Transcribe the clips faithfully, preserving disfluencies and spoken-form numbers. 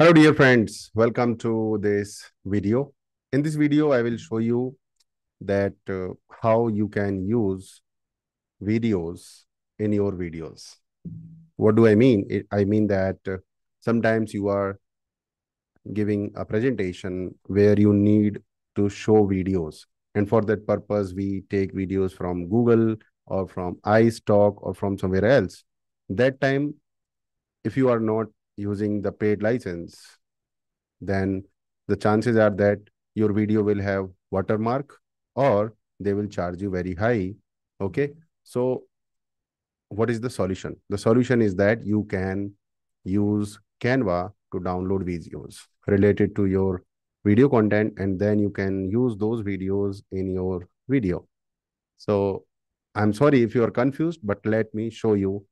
Hello dear friends, welcome to this video. In this video, I will show you that uh, how you can use videos in your videos. What do I mean? It, I mean that uh, sometimes you are giving a presentation where you need to show videos. And for that purpose, we take videos from Google or from iStock or from somewhere else. That time, if you are not using the paid license, then the chances are that your video will have watermark or they will charge you very high. Okay. So what is the solution? The solution is that you can use Canva to download videos related to your video content, and then you can use those videos in your video. So I'm sorry if you are confused, but let me show you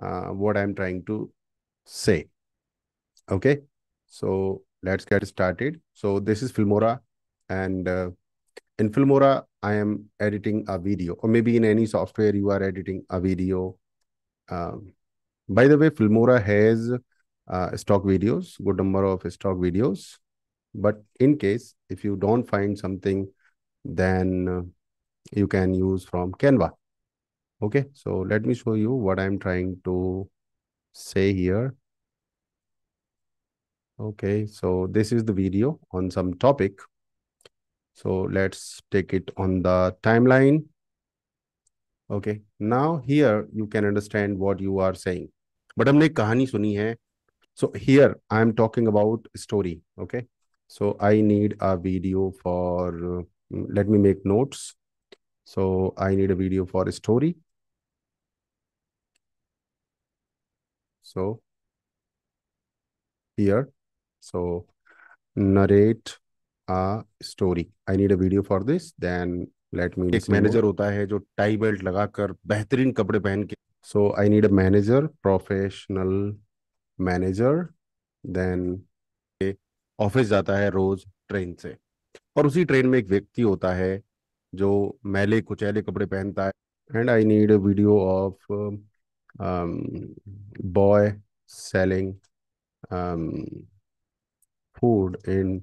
uh, what I'm trying to say. Okay, so let's get started. So this is Filmora, and uh, in Filmora, I am editing a video, or maybe in any software you are editing a video. Um, by the way, Filmora has uh, stock videos, good number of stock videos. But in case if you don't find something, then uh, you can use from Canva. Okay, so let me show you what I'm trying to say here. Okay, so this is the video on some topic. So let's take it on the timeline. Okay, now here you can understand what you are saying. But हमने कहानी सुनी है. So here I am talking about story. Okay, so I need a video for. Uh, let me make notes. So I need a video for a story. So here. So narrate a story. I need a video for this. Then let me. एक manager होता है जो tie belt लगाकर बेहतरीन कपड़े पहन के. So I need a manager, professional manager. Then office जाता है रोज train से. और उसी train में एक व्यक्ति होता है जो मैले कुचैले कपड़े पहनता है. And I need a video of um, boy selling um food in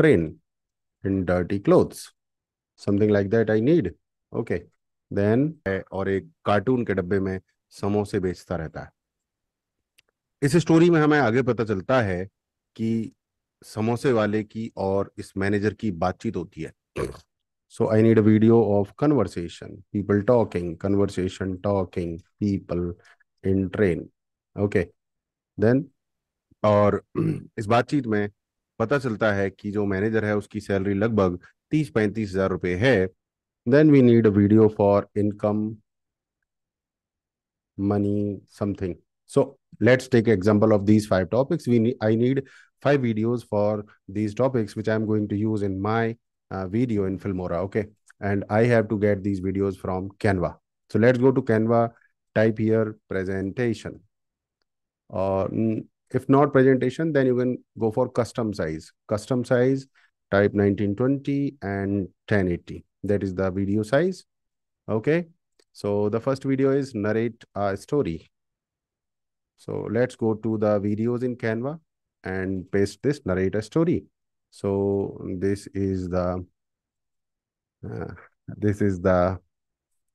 train in dirty clothes, something like that I need. Okay, then और एक कार्टून के डब्बे में समोसे बेचता रहता है. इस स्टोरी में हमें आगे पता चलता है कि समोसे वाले की और इस मैनेजर की बातचीत होती है. So I need a video of conversation, people talking, conversation talking, people in train. Okay, then और इस बातचीत में पता चलता है कि जो मैनेजर है उसकी सैलरी लगभग तीस पैंतीस हजार रुपए है. Then we need a video for income, money, something. So let's take example of these five topics. We need, I need five videos for these topics which I am going to use in my uh, video in Filmora. Okay, and I have to get these videos from Canva. So let's go to Canva. Type here presentation. Or uh, if not presentation, then you can go for custom size. Custom size, type nineteen twenty and ten eighty. That is the video size. Okay. So the first video is narrate a story. So let's go to the videos in Canva and paste this narrate a story. So this is the, uh, this is the,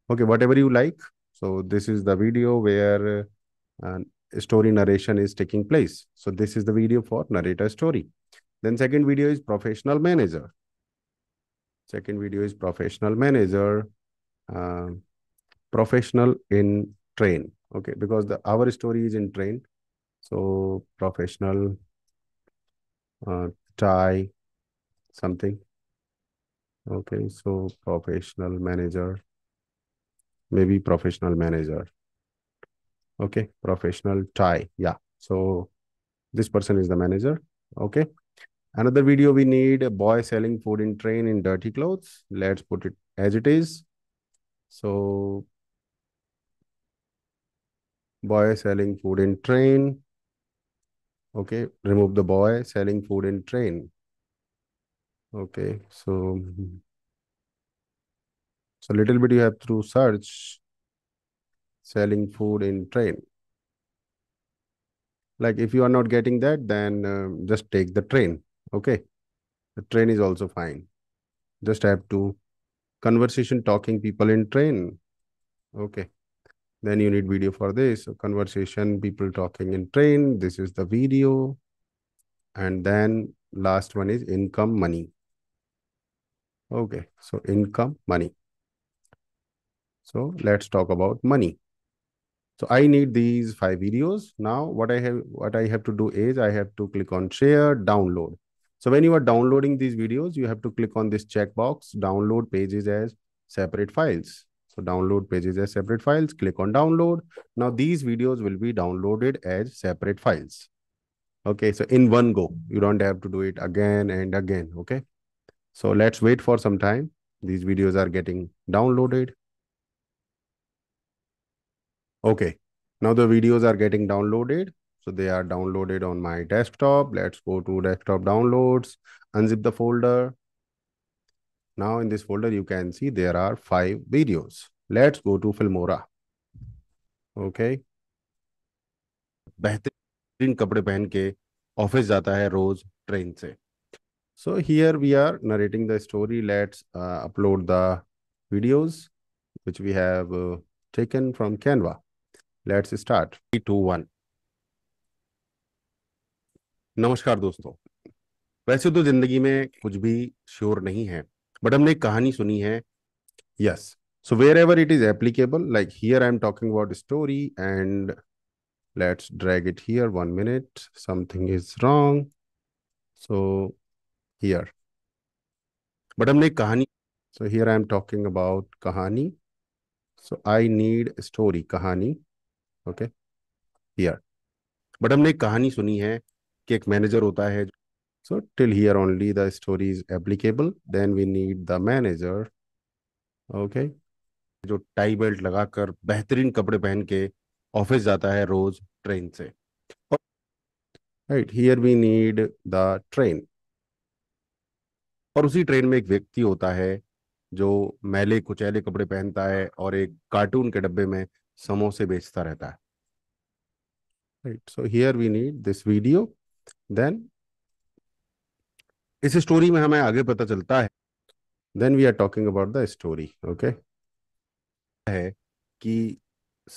okay, whatever you like. So this is the video where uh, story narration is taking place. So this is the video for narrator story. Then second video is professional manager. Second video is professional manager, uh, professional in train. Okay, because the our story is in train. So professional uh, tie something. Okay, so professional manager, maybe professional manager. Okay, professional tie. Yeah, so this person is the manager. Okay, another video we need, a boy selling food in train in dirty clothes. Let's put it as it is. So boy selling food in train. Okay, remove the boy selling food in train. Okay, so so little bit you have to search. Selling food in train. Like if you are not getting that, then um, just take the train. Okay. The train is also fine. Just have to conversation, talking people in train. Okay. Then you need video for this. So conversation, people talking in train. This is the video. And then last one is income money. Okay. So income money. So let's talk about money. So I need these five videos. Now what I have, what I have to do is I have to click on share, download. So when you are downloading these videos, you have to click on this checkbox, download pages as separate files. So download pages as separate files, click on download. Now these videos will be downloaded as separate files. Okay. So in one go, you don't have to do it again and again. Okay. So let's wait for some time. These videos are getting downloaded. Okay. Now the videos are getting downloaded. So they are downloaded on my desktop. Let's go to desktop downloads, unzip the folder. Now in this folder, you can see there are five videos. Let's go to Filmora. Okay. बेहतरीन कपड़े पहन के office जाता है रोज train से. So here we are narrating the story. Let's uh, upload the videos which we have uh, taken from Canva. Let's start. three, two, one. नमस्कार दोस्तों. वैसे तो जिंदगी में कुछ भी श्योर नहीं है, but हमने एक कहानी सुनी है. Yes. So wherever it is applicable, like here I am talking about a story, and let's drag it here. One minute. Something is wrong. So here. But हमने एक कहानी. So here I am talking about कहानी. So I need a story, कहानी, okay, here. But हमने कहानी सुनी है कि एक manager होता है. So till here only the story is applicable. Then we need the manager, okay. जो tie belt लगाकर बेहतरीन कपड़े पहन के ऑफिस जाता है रोज ट्रेन से. Right, here we need the train. और उसी ट्रेन में एक व्यक्ति होता है जो मैले कुचैले कपड़े पहनता है और एक कार्टून के डब्बे में समोसे बेचता रहता है. Right, so here we need this video. Then इस स्टोरी में हमें आगे पता चलता है. Then we are talking about the story, okay? है कि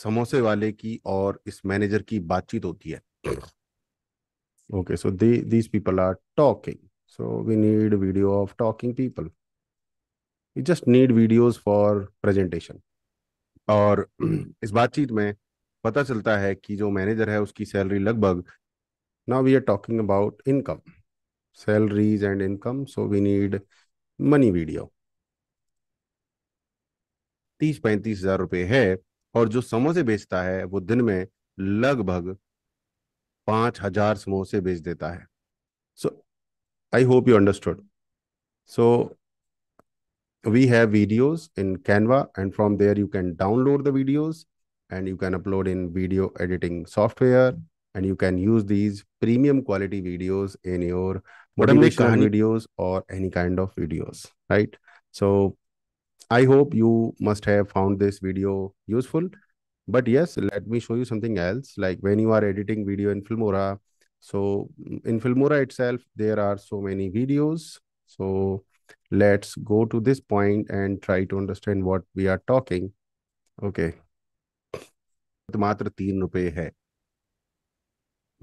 समोसे वाले की और इस मैनेजर की बातचीत होती है. Okay, so they, these people are talking. So we need a video of talking people. You just need videos for presentation. और इस बातचीत में पता चलता है कि जो मैनेजर है उसकी सैलरी लगभग. Now we are talking about income, salaries and income. So we need money video. तीस पैंतीस हजार रुपये है और जो समोसे बेचता है वो दिन में लगभग पाँच हजार समोसे बेच देता है. So I hope you understood. So we have videos in Canva, and from there you can download the videos and you can upload in video editing software, and you can use these premium quality videos in your motivational videos or any kind of videos, right? So I hope you must have found this video useful, but yes, let me show you something else. Like when you are editing video in Filmora, so in Filmora itself, there are so many videos. So let's go to this point and try to understand what we are talking. Okay. मात्र तीन रुपए है.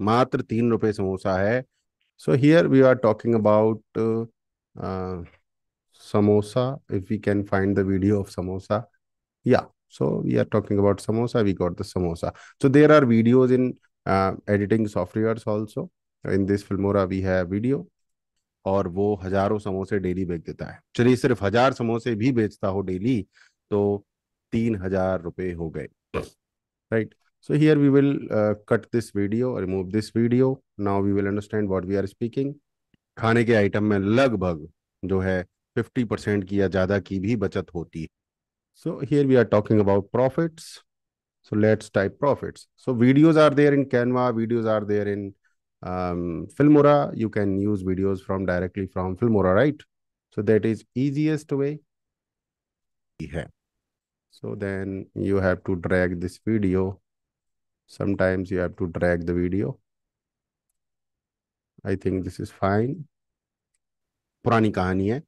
मात्र तीन रुपए समोसा है. So here we are talking about uh, uh, samosa. If we can find the video of samosa. Yeah. So we are talking about samosa. We got the samosa. So there are videos in uh, editing softwares also. In this Filmora, we have video. और वो हजारों समोसे daily बेच देता है. चलिए सिर्फ हजार समोसे भी बेचता हो डेली तो तीन हजार रुपए हो गए. Right. So here we will uh, cut this video, remove this video. Now we will understand what we are speaking. खाने के आइटम में लगभग जो है fifty percent की या ज्यादा की भी बचत होती है. So here we are talking about profits. So let's type profits. So videos are there in Canva, videos are there in Um, Filmora. You can use videos from directly from Filmora, right? So that is easiest way. Yeah. So then you have to drag this video. Sometimes you have to drag the video. I think this is fine. पुरानी कहानी है।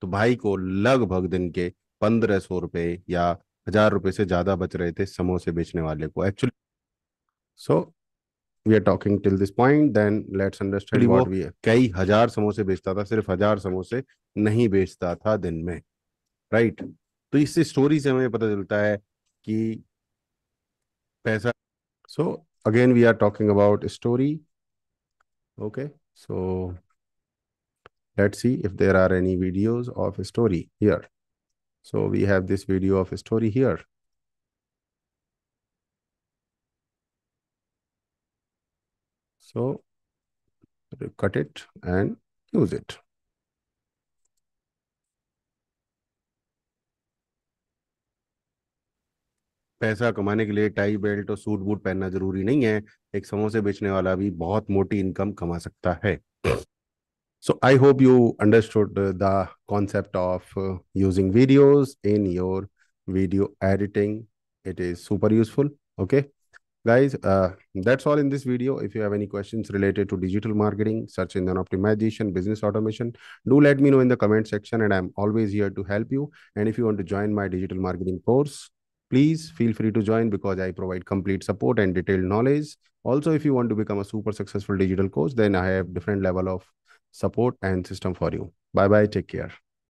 तो भाई को लगभग दिन के पंद्रह सौ रुपये या हजार रुपये से ज्यादा बच रहे थे समोसे बेचने वाले को actually. So we are talking till this point, then let's understand what we are. कई हजार समोसे बेचता था, सिर्फ हजार समोसे नहीं बेचता था दिन में, राइट right? तो इस स्टोरी से हमें पता चलता है कि पैसा। So again we are talking about story. Okay so let's see if there are any videos of a story here. So we have this video of a story here. So cut it and use it. पैसा कमाने के लिए tie belt और suit boot पहनना जरूरी नहीं है, एक समोसे बेचने वाला भी बहुत मोटी इनकम कमा सकता है। So I hope you understood the concept of uh, using videos in your video editing. It is super useful. Okay, guys, uh, that's all in this video. If you have any questions related to digital marketing, search engine optimization, business automation, do let me know in the comment section and I'm always here to help you. And if you want to join my digital marketing course, please feel free to join because I provide complete support and detailed knowledge. Also, if you want to become a super successful digital coach, then I have different level of support and system for you. Bye bye, take care.